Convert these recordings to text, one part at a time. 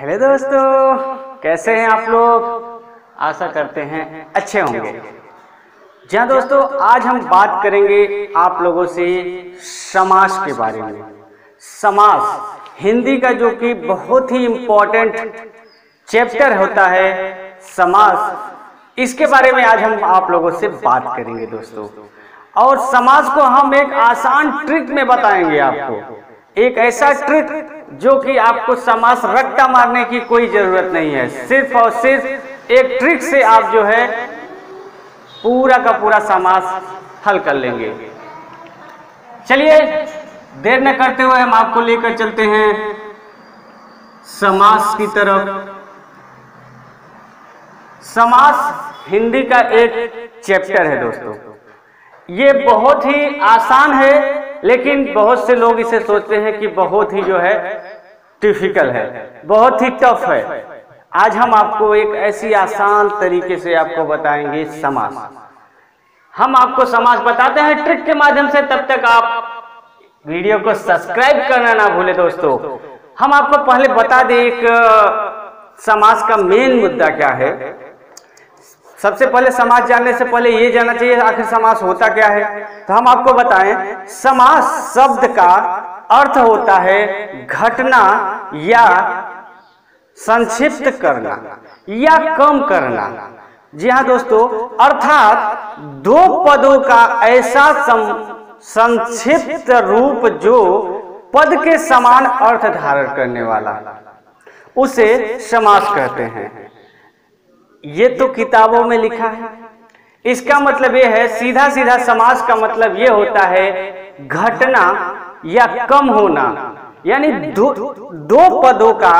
Hello दोस्तों, कैसे हैं आप लोग? आशा करते हैं अच्छे होंगे। जी हाँ दोस्तों, आज हम बात करेंगे आप लोगों से समास के बारे में। समास हिंदी का जो कि बहुत ही इम्पोर्टेंट चैप्टर होता है समास, इसके बारे में आज हम आप लोगों से बात करेंगे दोस्तों। और समास को हम एक आसान ट्रिक में बताएंगे आपको, एक ऐसा ट्रिक जो कि आपको समास रट्टा मारने की कोई जरूरत नहीं है। सिर्फ और सिर्फ एक ट्रिक से आप जो है पूरा का पूरा समास हल कर लेंगे। चलिए देर न करते हुए हम आपको लेकर चलते हैं समास की तरफ। समास हिंदी का एक चैप्टर है दोस्तों। ये बहुत ही आसान है, लेकिन बहुत से लोग इसे सोचते हैं कि बहुत ही जो है डिफिकल्ट है, बहुत ही टफ है। आज हम आपको एक ऐसी आसान तरीके से आपको बताएंगे समास। हम आपको समास बताते हैं ट्रिक के माध्यम से। तब तक आप वीडियो को सब्सक्राइब करना ना भूले दोस्तों। हम आपको पहले बता दें एक समास का मेन मुद्दा क्या है। सबसे पहले समास जानने से पहले ये जानना चाहिए आखिर समास होता क्या है। तो हम आपको बताएं, समास शब्द का अर्थ होता है घटना या संक्षिप्त करना या कम करना। जी हाँ दोस्तों, अर्थात दो पदों का ऐसा संक्षिप्त रूप जो पद के समान अर्थ धारण करने वाला, उसे समास कहते हैं। ये तो किताबों में लिखा है। इसका मतलब यह है, सीधा सीधा समास का मतलब यह होता है घटना या कम होना, यानी दो पदों का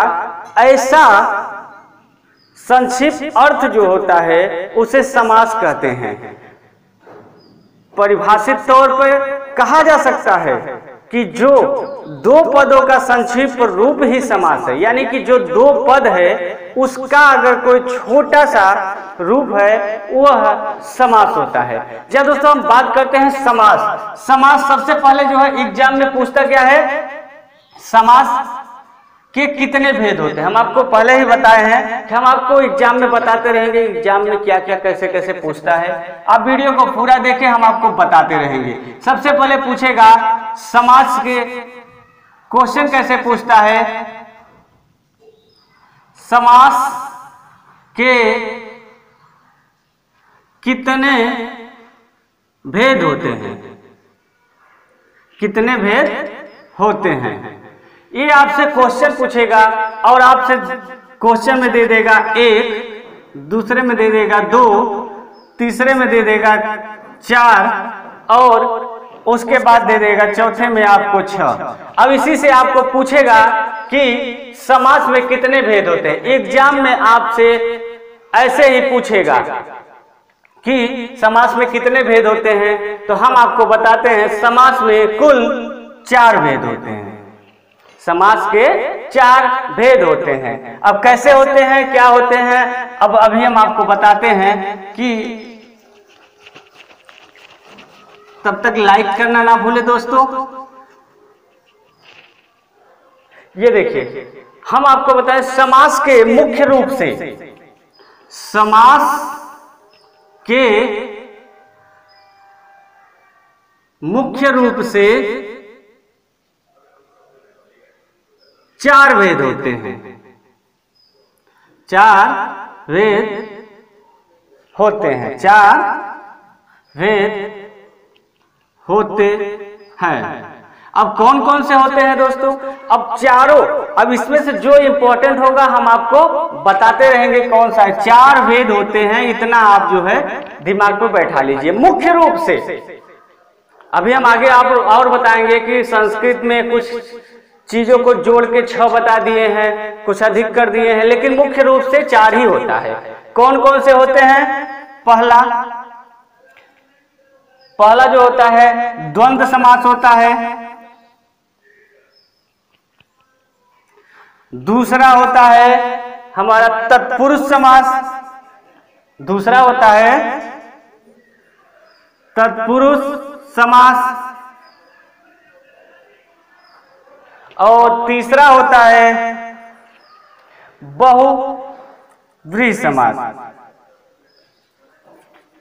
ऐसा संक्षिप्त अर्थ जो होता है उसे समास कहते हैं। परिभाषित तौर पर कहा जा सकता है कि जो दो पदों का संक्षिप्त रूप ही समास है, यानी कि जो दो पद है उसका अगर कोई छोटा सा रूप है वह समास होता है। जी दोस्तों, हम बात करते हैं समास। समास सबसे पहले जो है एग्जाम में पूछता क्या है, समास के कितने भेद होते हैं। हम आपको पहले ही बताए हैं कि हम आपको एग्जाम में बताते रहेंगे, एग्जाम में क्या क्या कैसे कैसे पूछता है। आप वीडियो को पूरा देखें, हम आपको बताते रहेंगे। सबसे पहले पूछेगा समास के क्वेश्चन कैसे पूछता है। समास के कितने भेद होते हैं, कितने भेद होते हैं, ये आपसे क्वेश्चन पूछेगा। और आपसे क्वेश्चन में दे देगा एक, दूसरे में दे देगा दो, तीसरे में दे देगा चार, और उसके बाद दे देगा चौथे में आपको छह। अब इसी से आपको पूछेगा कि समास में कितने भेद होते हैं। एग्जाम में आपसे ऐसे ही पूछेगा कि समास में कितने भेद होते हैं, तो हम आपको बताते हैं समास में कुल 4 भेद होते हैं। समास के 4 भेद होते हैं। अब कैसे होते हैं, क्या होते हैं, अब अभी हम आपको बताते हैं। कि तब तक लाइक करना ना भूले दोस्तों। ये देखिए, हम आपको बताएं समास के मुख्य रूप से, समास के मुख्य रूप से 4 भेद होते हैं, 4 भेद होते हैं, 4 भेद होते हैं। अब कौन कौन से होते हैं दोस्तों? अब चारों, अब इसमें से जो इंपॉर्टेंट होगा हम आपको बताते रहेंगे कौन सा है। 4 भेद होते हैं, इतना आप जो है दिमाग को बैठा लीजिए मुख्य रूप से। अभी हम आगे आप और बताएंगे कि संस्कृत में कुछ चीजों को जोड़ के 6 बता दिए हैं, कुछ अधिक कर दिए हैं, लेकिन मुख्य रूप से 4 ही होता है। कौन कौन से होते हैं? पहला जो होता है द्वंद्व समास होता है, दूसरा होता है हमारा तत्पुरुष समास, दूसरा होता है तत्पुरुष समास, और तीसरा होता है बहुव्रीहि समास,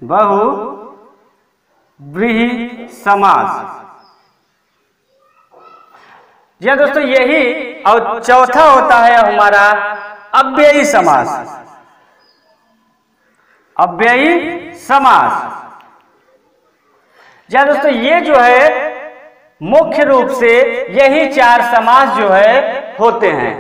बहुव्रीहि समास। जी हाँ दोस्तों, यही और चौथा होता है हमारा अव्ययी समास। अव्ययी समास, जी हाँ दोस्तों, ये जो है मुख्य रूप से यही चार समास जो है होते हैं।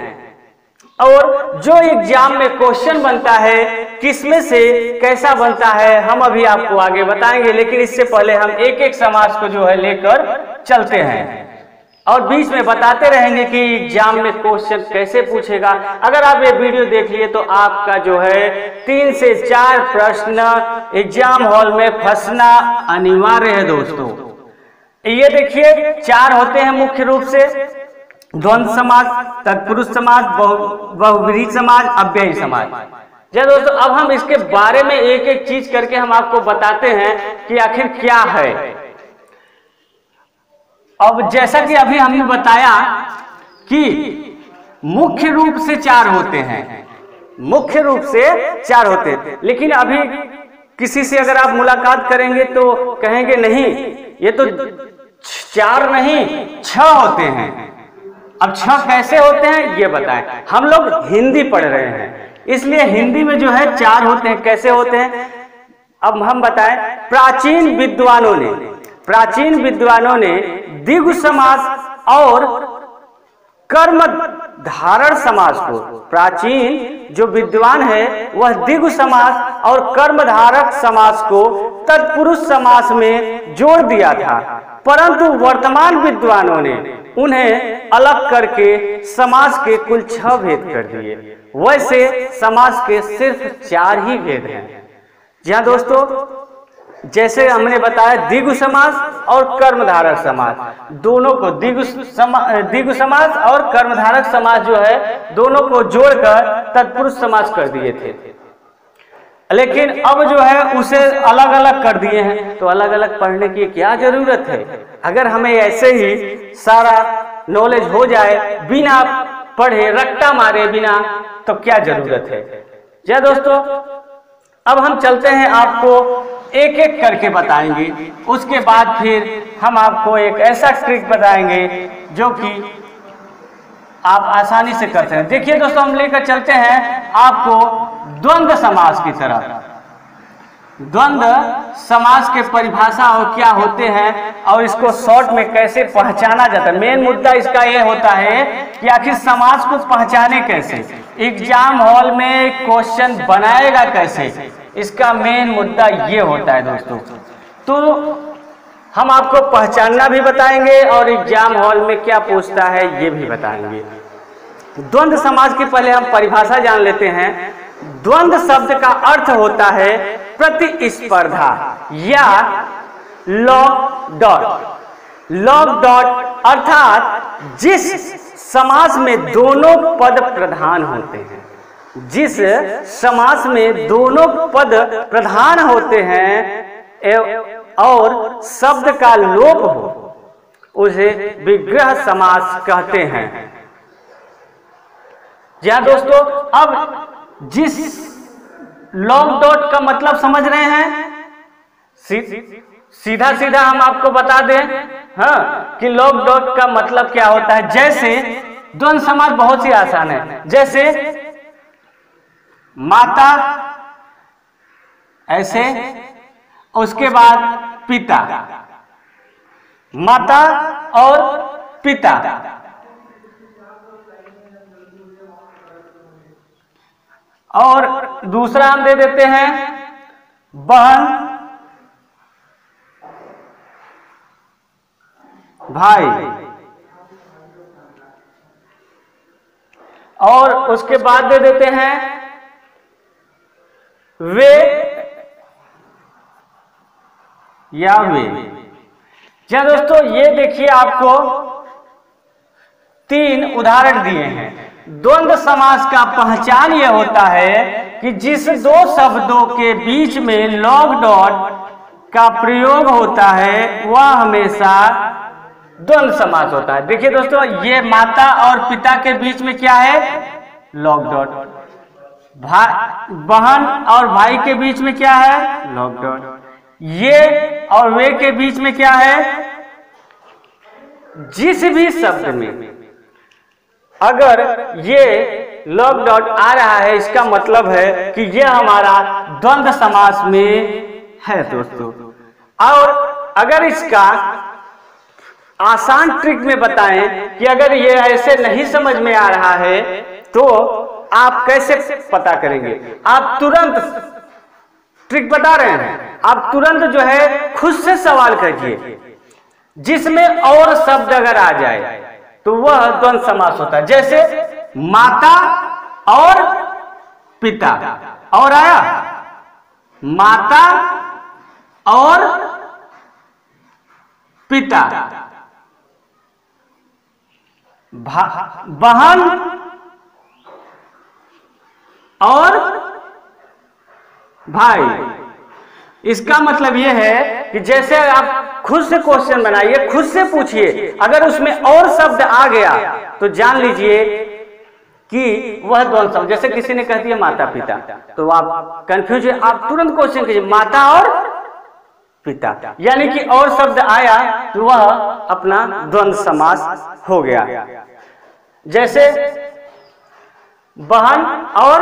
और जो एग्जाम में क्वेश्चन बनता है किसमें से कैसा बनता है हम अभी आपको आगे बताएंगे, लेकिन इससे पहले हम एक एक समास को जो है लेकर चलते हैं और बीच में बताते रहेंगे कि एग्जाम में क्वेश्चन कैसे पूछेगा। अगर आप ये वीडियो देख लिए तो आपका जो है 3 से 4 प्रश्न एग्जाम हॉल में फंसना अनिवार्य है दोस्तों। ये देखिए 4 होते हैं मुख्य रूप से, द्वंद समास, तत्पुरुष समास, बहुव्रीहि समास, अव्ययी समास। जय दोस्तों, अब हम इसके बारे में एक एक चीज करके हम आपको बताते हैं कि आखिर क्या है। अब जैसा कि अभी हमने बताया कि मुख्य रूप से 4 होते हैं, मुख्य रूप से 4 होते हैं, लेकिन अभी किसी से अगर आप मुलाकात करेंगे तो कहेंगे नहीं ये तो 4 नहीं 6 होते हैं। अब 6 कैसे होते हैं ये बताएं। हम लोग हिंदी पढ़ रहे हैं इसलिए हिंदी में जो है 4 होते हैं, कैसे होते हैं अब हम बताएं। प्राचीन विद्वानों ने द्विगु समास और कर्म धारण समास को, प्राचीन जो विद्वान है वह द्विगु समास और कर्मधारक समास को तत्पुरुष समास में जोड़ दिया था, परंतु वर्तमान विद्वानों ने उन्हें अलग करके समास के कुल 6 भेद कर दिए। वैसे समास के सिर्फ 4 ही भेद हैं। जी हाँ दोस्तों, जैसे हमने बताया द्विगु समास और कर्मधारक समास, दोनों को द्विगु समास और कर्मधारक समास जो है दोनों को जोड़कर तत्पुरुष समास कर दिए थे, लेकिन अब जो है उसे अलग अलग कर दिए हैं। तो अलग अलग पढ़ने की क्या जरूरत है, अगर हमें ऐसे ही सारा नॉलेज हो जाए बिना पढ़े रट्टा मारे बिना तो क्या जरूरत है। जय दोस्तों, अब हम चलते हैं आपको एक एक करके बताएंगे, उसके बाद फिर हम आपको एक ऐसा ट्रिक बताएंगे जो कि आप आसानी से कर सकते हैं। देखिए दोस्तों, हम लेकर चलते हैं आपको द्वंद्व समास की तरफ। द्वंद्व समास के परिभाषा और क्या होते हैं और इसको शॉर्ट में कैसे पहचाना जाता है। मेन मुद्दा इसका यह होता है कि आखिर समास को पहचाने कैसे, एग्जाम हॉल में क्वेश्चन बनाएगा कैसे, इसका मेन मुद्दा ये होता है दोस्तों। तो हम आपको पहचानना भी बताएंगे और एग्जाम हॉल में क्या पूछता है ये भी बताएंगे। द्वंद्व समास की पहले हम परिभाषा जान लेते हैं। द्वंद्व शब्द का अर्थ होता है प्रतिस्पर्धा या लॉग डॉट, अर्थात जिस समास में दोनों पद प्रधान होते हैं, जिस समास में दोनों पद प्रधान होते हैं और शब्द का लोप हो उसे विग्रह समास कहते हैं। या दोस्तों, अब जिस लॉन्ग डॉट का मतलब समझ रहे हैं, सीधा हम आपको बता दें हाँ कि लॉन्ग डॉट का मतलब क्या होता है। जैसे द्वंद समास बहुत ही आसान है, जैसे माता, ऐसे उसके बाद पिता, माता और पिता। और दूसरा हम दे देते हैं बहन, भाई, और उसके बाद दे देते हैं वे या वे। जी दोस्तों, ये देखिए आपको 3 उदाहरण दिए हैं। द्वंद्व समास का पहचान यह होता है कि जिस 2 शब्दों के बीच में लॉग डॉट का प्रयोग होता है वह हमेशा द्वंद्व समास होता है। देखिए दोस्तों, ये माता और पिता के बीच में क्या है, लॉग डॉट। बहन और भाई के बीच में क्या है? Log dot. ये और वे के बीच में क्या है? जिस भी शब्द में अगर ये लॉग डॉट आ रहा है इसका मतलब है कि ये हमारा द्वंद्व समास में है दोस्तों। और अगर इसका आसान ट्रिक में बताएं कि अगर ये ऐसे नहीं समझ में आ रहा है तो आप कैसे पता करेंगे? आप तुरंत ट्रिक बता रहे हैं, आप तुरंत जो है खुद से सवाल करिए जिसमें और शब्द अगर आ जाए तो वह द्वंद्व समास होता है। जैसे माता और पिता, और आया माता और पिता, बहन और भाई। इसका मतलब यह है कि जैसे आप खुद से क्वेश्चन बनाइए, खुद से पूछिए, अगर उसमें और शब्द आ गया तो जान लीजिए कि वह द्वंद्व समास। जैसे किसी ने कह दिया माता पिता तो आप कंफ्यूज है, आप तुरंत क्वेश्चन कीजिए माता और पिता, यानी कि और शब्द आया तो वह अपना द्वंद्व समास हो गया। जैसे बहन और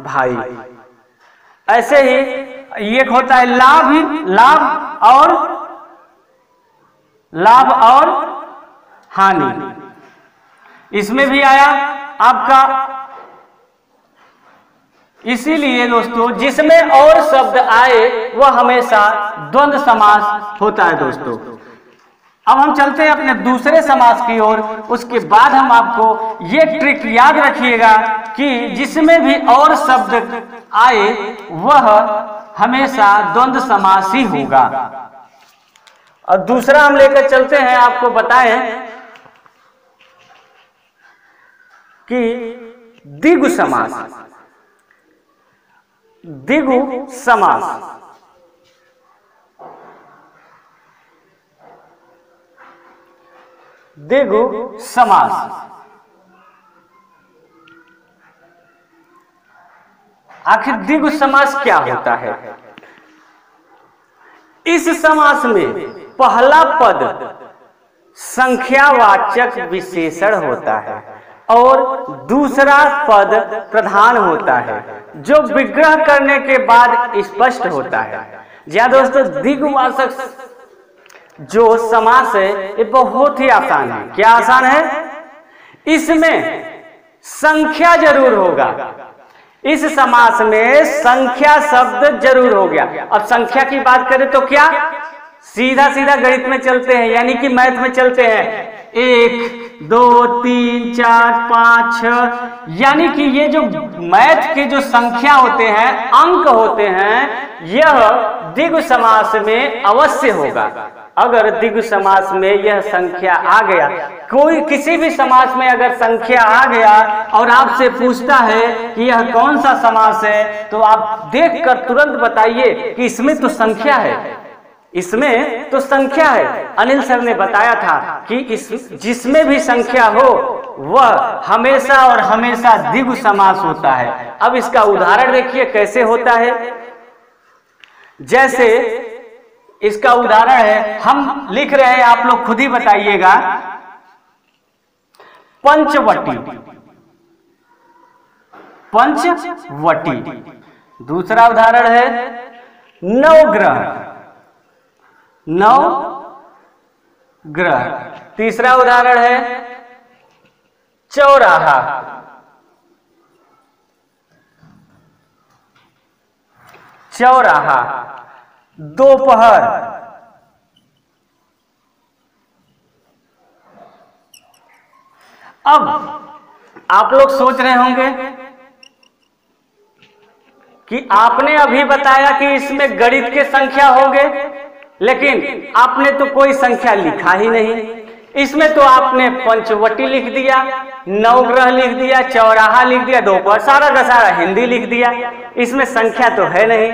भाई, ऐसे ही एक होता है लाभ, लाभ और हानि, इसमें भी आया आपका। इसीलिए दोस्तों जिसमें और शब्द आए वह हमेशा द्वंद्व समास होता है दोस्तों। अब हम चलते हैं अपने दूसरे समास की ओर, उसके बाद हम आपको ये ट्रिक याद रखिएगा कि जिसमें भी और शब्द आए वह हमेशा द्वंद्व समास ही होगा। और दूसरा हम लेकर चलते हैं, आपको बताएं कि द्विगु समास। द्विगु समास आखिर द्विगु समास क्या होता है? इस समास में पहला पद संख्यावाचक विशेषण होता है और दूसरा पद प्रधान होता है जो विग्रह करने के बाद स्पष्ट होता है। जी दोस्तों, द्विगुवाचक जो समास है ये बहुत ही आसान है। क्या आसान है? इसमें संख्या जरूर होगा, इस समास में संख्या शब्द जरूर हो गया। अब संख्या की बात करें तो क्या सीधा सीधा गणित में चलते हैं, यानी कि मैथ में चलते हैं, 1 2 3 4 5 6, यानी कि ये जो मैथ के जो संख्या होते हैं, अंक होते हैं, यह द्विगु समास में अवश्य होगा। अगर द्विगु समास में यह संख्या आ गया, कोई किसी भी समास में अगर संख्या आ गया और आपसे पूछता है कि यह कौन सा समास है तो आप देखकर तुरंत बताइए कि इसमें तो संख्या है, इसमें तो संख्या है। अनिल सर ने बताया था कि जिसमें भी संख्या हो वह हमेशा और हमेशा द्विगु समास होता है। अब इसका उदाहरण देखिए कैसे होता है। जैसे इसका उदाहरण है, हम लिख रहे हैं, आप लोग खुद ही बताइएगा, पंचवटी, पंचवटी। दूसरा उदाहरण है नवग्रह, नवग्रह। तीसरा उदाहरण है चौराहा, चौराहा। दोपहर, अब आप लोग सोच रहे होंगे कि आपने अभी बताया कि इसमें गणित के संख्या होंगे, लेकिन आपने तो कोई संख्या लिखा ही नहीं। इसमें तो आपने पंचवटी लिख दिया, नवग्रह लिख दिया, चौराहा लिख दिया, दोपहर, सारा का सारा हिंदी लिख दिया, इसमें संख्या तो है नहीं।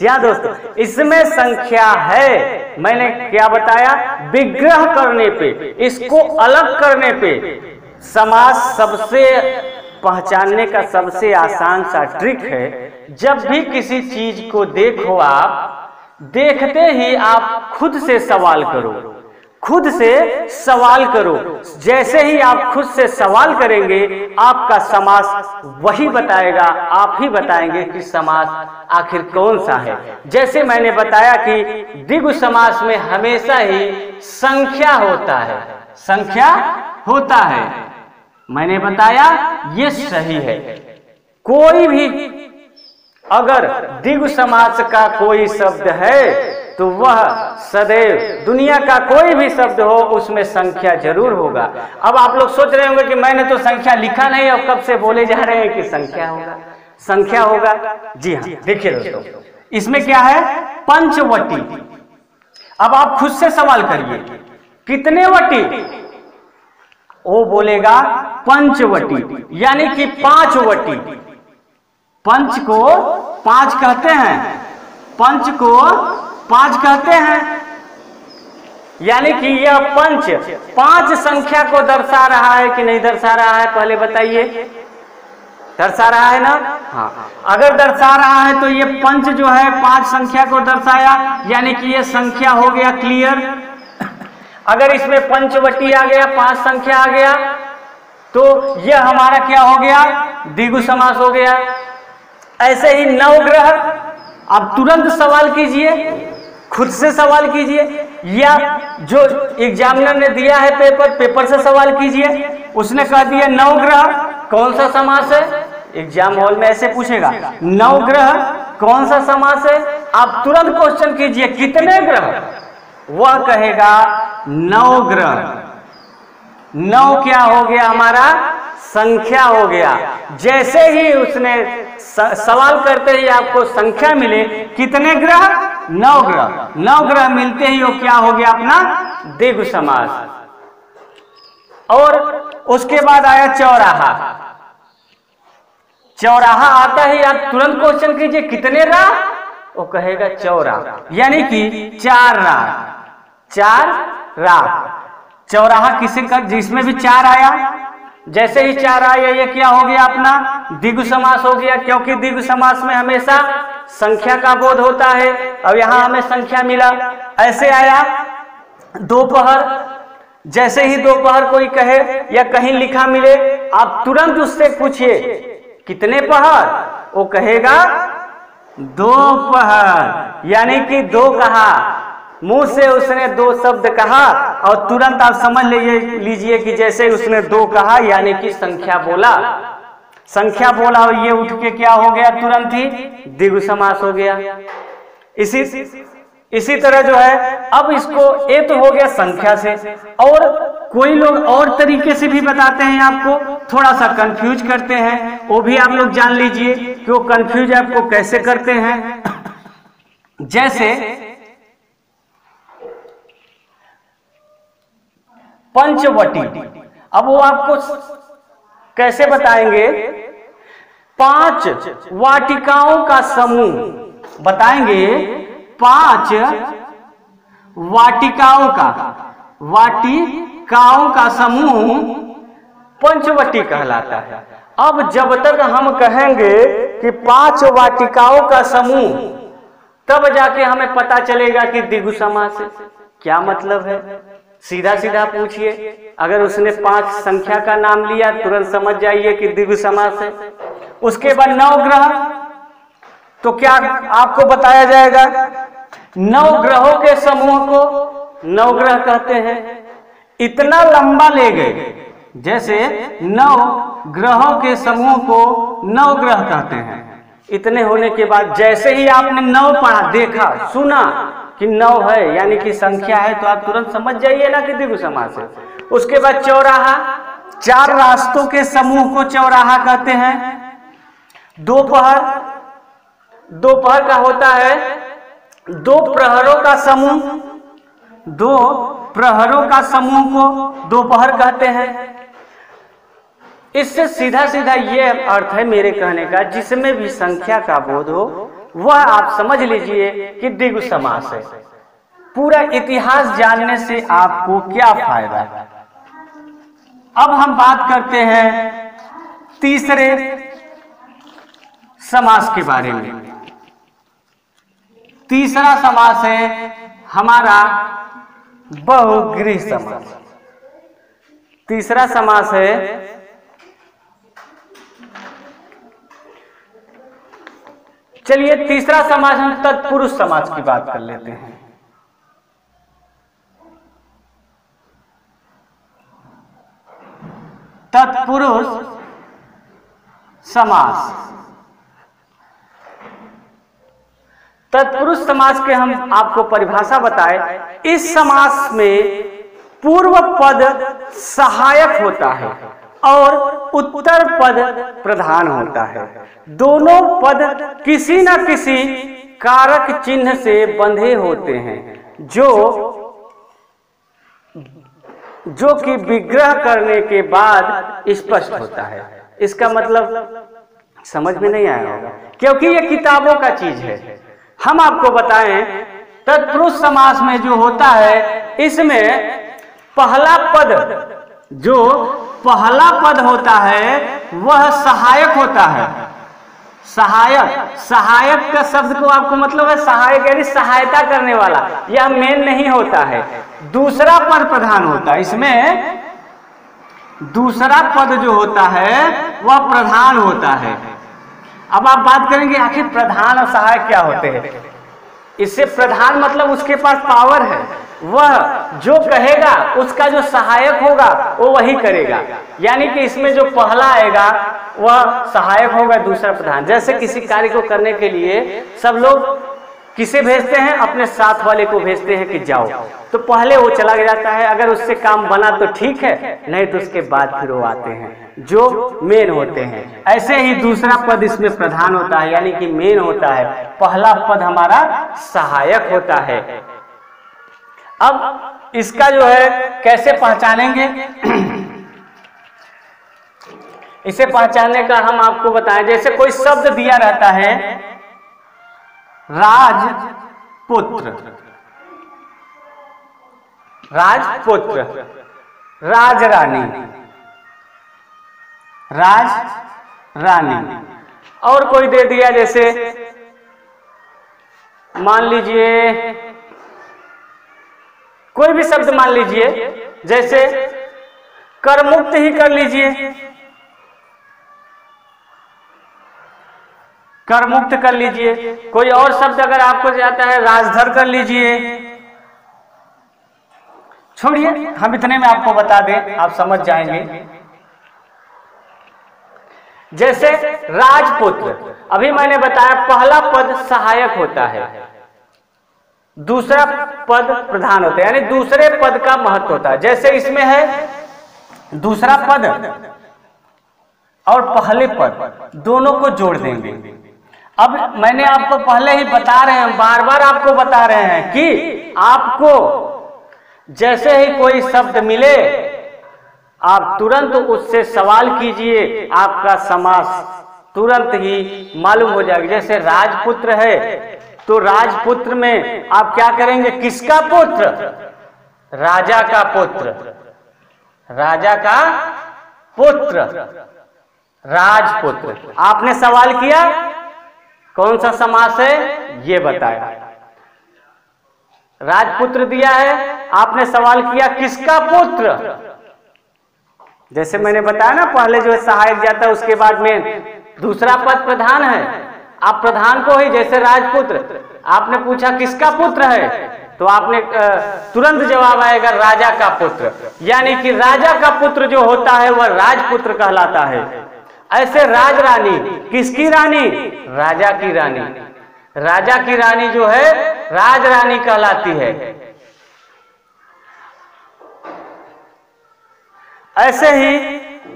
क्या दोस्तों, इसमें संख्या है। मैंने क्या बताया, विग्रह करने पे, इसको अलग करने पे समास सबसे पहचानने का सबसे आसान सा ट्रिक है, जब भी किसी चीज को देखो आप, देखते ही आप खुद से सवाल करो, खुद से सवाल करो। जैसे ही आप खुद से सवाल करेंगे आपका समास वही बताएगा, आप ही बताएंगे कि समास आखिर कौन सा है। जैसे मैंने बताया कि द्विगु समास में हमेशा ही संख्या होता है, संख्या होता है, मैंने बताया ये सही है। कोई भी अगर द्विगु समास का कोई शब्द है तो वह सदैव, दुनिया का कोई भी शब्द हो, उसमें संख्या जरूर होगा। अब आप लोग सोच रहे होंगे कि मैंने तो संख्या लिखा नहीं, अब कब से बोले जा रहे हैं कि संख्या होगा, संख्या होगा। जी हाँ, देखिए दोस्तों इसमें क्या है, पंचवटी। अब आप खुद से सवाल करिए कितने वटी, वो बोलेगा पंचवटी, यानी कि पांच वटी। पंच को पांच कहते हैं, पंच को पांच कहते हैं, यानी कि यह पंच पांच संख्या को दर्शा रहा है कि नहीं दर्शा रहा है, पहले बताइए, दर्शा रहा है ना। हाँ, अगर दर्शा रहा है तो ये पंच जो है पांच संख्या को दर्शाया, यानी कि यह संख्या हो गया क्लियर। अगर इसमें पंचवटी आ गया, पांच संख्या आ गया, तो यह हमारा क्या हो गया, द्विगु समास हो गया। ऐसे ही नवग्रह, आप तुरंत सवाल कीजिए, खुद से सवाल कीजिए, या जो एग्जामिनर ने दिया है पेपर, पेपर से सवाल कीजिए। उसने कह दिया नवग्रह कौन सा समास है, एग्जाम हॉल में ऐसे पूछेगा नवग्रह कौन सा समास है, आप तुरंत क्वेश्चन कीजिए कितने ग्रह, वह कहेगा नवग्रह। नौ क्या हो गया हमारा, संख्या हो गया। जैसे ही उसने सवाल करते ही आपको संख्या मिले, कितने ग्रह, नवग्रह, नवग्रह मिलते ही वो क्या हो गया अपना द्विगु समास। और उसके बाद आया चौराहा। चौराहा आता ही आप तुरंत क्वेश्चन कीजिए कितने राह, वो कहेगा चौराहा, यानी कि चार राह, चार राह। चौराहा किसी का जिसमें भी चार आया, जैसे ही चार आया ये क्या हो गया अपना द्विगु समास हो गया, क्योंकि द्विगु समास में हमेशा संख्या का बोध होता है। अब यहाँ हमें संख्या मिला। ऐसे आया दोपहर। जैसे ही दोपहर कोई कहे या कहीं लिखा मिले, आप तुरंत उससे पूछिए कितने पहर, वो कहेगा दोपहर, यानी कि दो कहा, मुंह से उसने दो शब्द कहा और तुरंत आप समझ लीजिए कि जैसे उसने दो कहा यानी कि संख्या बोला, संख्या बोला और ये उठ के क्या हो गया, तुरंत ही द्विगु समास हो गया। इसी तरह जो है, अब इसको ये तो हो गया संख्या से। और कोई लोग और तरीके से भी बताते हैं, आपको थोड़ा सा कंफ्यूज करते हैं, वो भी आप लोग जान लीजिए कि वो कंफ्यूज आपको कैसे करते हैं। जैसे पंचवटी, अब वो आपको कैसे बताएंगे, पांच वाटिकाओं का समूह बताएंगे, पांच वाटिकाओं का, वाटिकाओं का समूह पंचवटी कहलाता है। अब जब तक हम कहेंगे कि पांच वाटिकाओं का समूह, तब जाके हमें पता चलेगा कि द्विगु समास है। क्या मतलब है, सीधा सीधा पूछिए। अगर उसने पांच संख्या का नाम लिया, तुरंत समझ जाइए कि द्विगु समास है। उसके बाद नवग्रह, तो क्या आपको बताया जाएगा, नवग्रहों के समूह को नवग्रह कहते हैं। इतना लंबा ले गए, जैसे नवग्रहों के समूह को नवग्रह कहते हैं। इतने होने के बाद जैसे ही आपने नौ पढ़ा, देखा, सुना कि नौ है यानी कि संख्या है, तो आप तुरंत समझ जाइए ना कि द्विगु समास है। उसके बाद चौराहा, चार रास्तों के समूह को चौराहा कहते हैं। दोपहर, दोपहर का होता है दो प्रहरों का समूह, दो प्रहरों का समूह को दोपहर कहते हैं। इससे सीधा सीधा ये अर्थ है मेरे कहने का, जिसमें भी संख्या का बोध हो वह आप समझ लीजिए कि द्विगु समास है। पूरा इतिहास जानने से आपको क्या फायदा है। अब हम बात करते हैं तीसरे समास के बारे में। तीसरा समास है हमारा बहुग्रीही समास। तीसरा समास है चलिए तीसरा समास हम तत्पुरुष समास की बात कर लेते हैं। तत्पुरुष समास, तत्पुरुष समास के हम आपको परिभाषा बताए। इस समास में पूर्व पद सहायक होता है और उत्तर पद प्रधान होता है। दोनों पद किसी न किसी कारक चिन्ह से बंधे होते हैं जो कि विग्रह करने के बाद स्पष्ट होता है। इसका मतलब समझ में नहीं आया होगा क्योंकि ये किताबों का चीज है। हम आपको बताएं तत्पुरुष समास में जो होता है, इसमें पहला पद, जो पहला पद होता है वह सहायक होता है। सहायक, सहायक का शब्द को आपको मतलब है सहायक यानी सहायता करने वाला, यह मेन नहीं होता है। दूसरा पद प्रधान होता है, इसमें दूसरा पद जो होता है वह प्रधान होता है। अब आप बात करेंगे आखिर प्रधान और सहायक क्या होते हैं। इससे प्रधान मतलब उसके पास पावर है, वह जो कहेगा उसका जो सहायक होगा वो वही करेगा। यानी कि इसमें जो पहला आएगा वह सहायक होगा, दूसरा प्रधान। जैसे किसी कार्य को करने के लिए सब लोग किसे भेजते हैं, अपने साथ वाले को भेजते हैं कि जाओ, तो पहले वो चला जाता है। अगर उससे काम बना तो ठीक है, नहीं तो उसके बाद फिर वो आते हैं जो मेन होते हैं। ऐसे ही दूसरा पद इसमें प्रधान होता है यानी कि मेन होता है। पहला पद हमारा सहायक होता है। अब इसका जो है कैसे पहचानेंगे, इसे पहचानने का हम आपको बताएं। जैसे कोई शब्द दिया रहता है राजपुत्र, राजपुत्र, राजरानी, राज रानी, और कोई दे दिया जैसे मान लीजिए कोई भी शब्द मान लीजिए, जैसे कर मुक्त ही कर लीजिए, कर मुक्त कर लीजिए। कोई और शब्द अगर आपको जाता है राजधर कर लीजिए। छोड़िए हम इतने में आपको बता दें, आप समझ जाएंगे। जैसे राजपुत्र, अभी मैंने बताया पहला पद सहायक होता है, दूसरा पद प्रधान होता है यानी दूसरे पद का महत्व होता है। जैसे इसमें है दूसरा पद और पहले पद, दोनों को जोड़ देंगे। अब मैंने आपको पहले ही बता रहे हैं, बार बार आपको बता रहे हैं कि आपको जैसे ही कोई शब्द मिले आप तुरंत उससे सवाल कीजिए, आपका समास तुरंत ही मालूम हो जाएगा। जैसे राजपुत्र है तो राजपुत्र में आप क्या करेंगे, किसका पुत्र, राजा का पुत्र, राजा का पुत्र, राजपुत्र। आपने सवाल किया कौन सा समास है ये बताया, राजपुत्र दिया है, आपने सवाल किया किसका पुत्र। जैसे मैंने बताया ना पहले जो सहायक जाता है उसके बाद में दूसरा पद प्रधान है, आप प्रधान को ही, जैसे राजपुत्र, आपने पूछा किसका पुत्र है तो आपने तुरंत जवाब आएगा राजा का पुत्र, यानी कि राजा का पुत्र जो होता है वह राजपुत्र कहलाता है। ऐसे राजरानी, किसकी रानी, राजा की रानी, राजा की रानी जो है राजरानी कहलाती है। ऐसे ही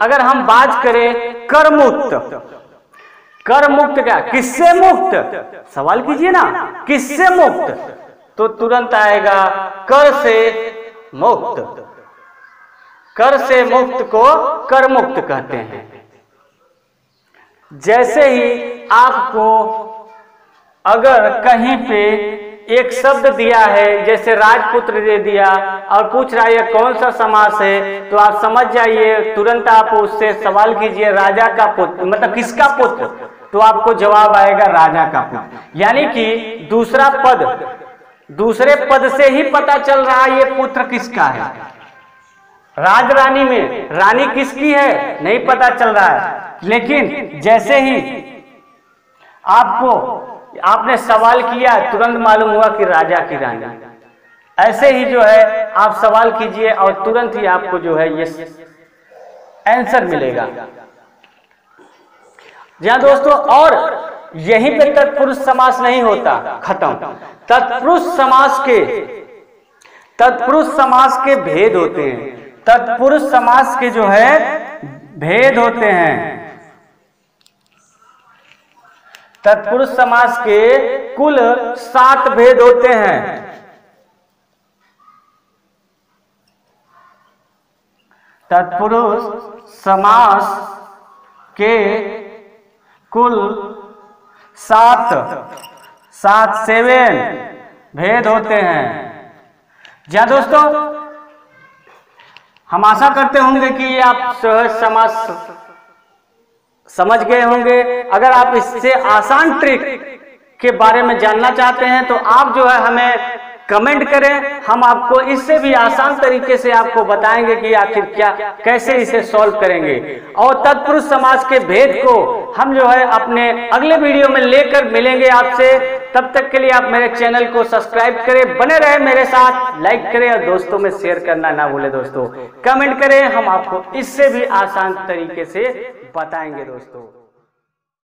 अगर हम बात करें कर मुक्त, कर मुक्त क्या, किससे मुक्त, सवाल कीजिए ना किससे मुक्त, तो तुरंत आएगा कर से मुक्त। कर से मुक्त को कर मुक्त कहते हैं। जैसे ही आपको अगर कहीं पे एक शब्द दिया है, जैसे राजपुत्र दे दिया और पूछ रहा है कौन सा समास है, तो आप समझ जाइए, तुरंत आप उससे सवाल कीजिए राजा का पुत्र मतलब किसका पुत्र, तो आपको जवाब आएगा राजा का पुत्र। यानी कि दूसरा पद, दूसरे पद से ही पता चल रहा है ये पुत्र किसका है। राज रानी में रानी किसकी है नहीं पता चल रहा है, लेकिन जैसे ही आपने सवाल किया तुरंत मालूम हुआ कि राजा की रानी। ऐसे ही जो है आप सवाल कीजिए और तुरंत ही आपको जो है ये आंसर मिलेगा। जहां दोस्तों, और यहीं पे तत्पुरुष समास नहीं होता, खत्म। तत्पुरुष समास के भेद होते हैं, तत्पुरुष समास के जो है भेद होते हैं। तत्पुरुष समास के कुल 7 भेद होते हैं। तत्पुरुष समास के कुल 7 भेद होते हैं। जहाँ दोस्तों हम आशा करते होंगे कि ये आप समास समझ गए होंगे। अगर आप इससे आसान ट्रिक के बारे में जानना चाहते हैं तो आप जो है हमें कमेंट करें, हम आपको इससे भी आसान तरीके से आपको बताएंगे कि आखिर क्या कैसे इसे सॉल्व करेंगे। और तत्पुरुष समास के भेद को हम जो है अपने अगले वीडियो में लेकर मिलेंगे आपसे। तब तक के लिए आप मेरे चैनल को सब्सक्राइब करें, बने रहे मेरे साथ, लाइक करें और दोस्तों में शेयर करना ना भूले। दोस्तों कमेंट करें, हम आपको इससे भी आसान तरीके से बताएंगे दोस्तों।